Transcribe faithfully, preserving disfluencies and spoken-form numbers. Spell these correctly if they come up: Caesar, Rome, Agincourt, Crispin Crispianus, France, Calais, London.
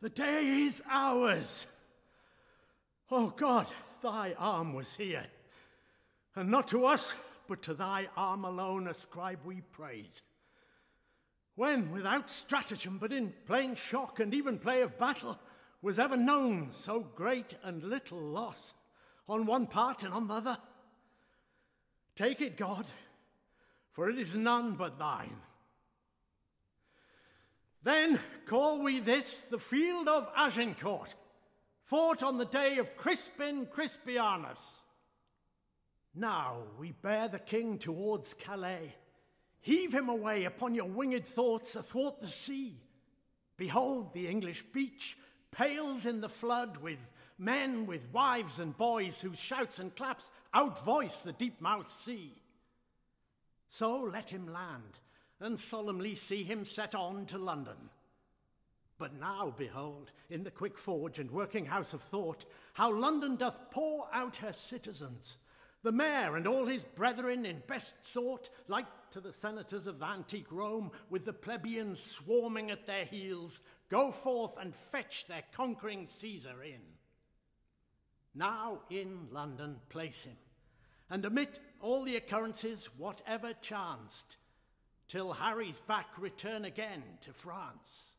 The day is ours. O God, thy arm was here, and not to us, but to thy arm alone ascribe we praise. When, without stratagem, but in plain shock and even play of battle, was ever known so great and little loss, on one part and on the other? Take it, God, for it is none but thine. Then call we this the field of Agincourt, fought on the day of Crispin Crispianus. Now we bear the king towards Calais. Heave him away upon your winged thoughts athwart the sea. Behold, the English beach pales in the flood with men, with wives and boys, whose shouts and claps outvoice the deep-mouthed sea. So let him land, and solemnly see him set on to London. But now, behold, in the quick forge and working house of thought, how London doth pour out her citizens, the mayor and all his brethren in best sort, like to the senators of the antique Rome, with the plebeians swarming at their heels, go forth and fetch their conquering Caesar in. Now in London place him, and amid all the occurrences, whatever chanced, till Harry's back return again to France.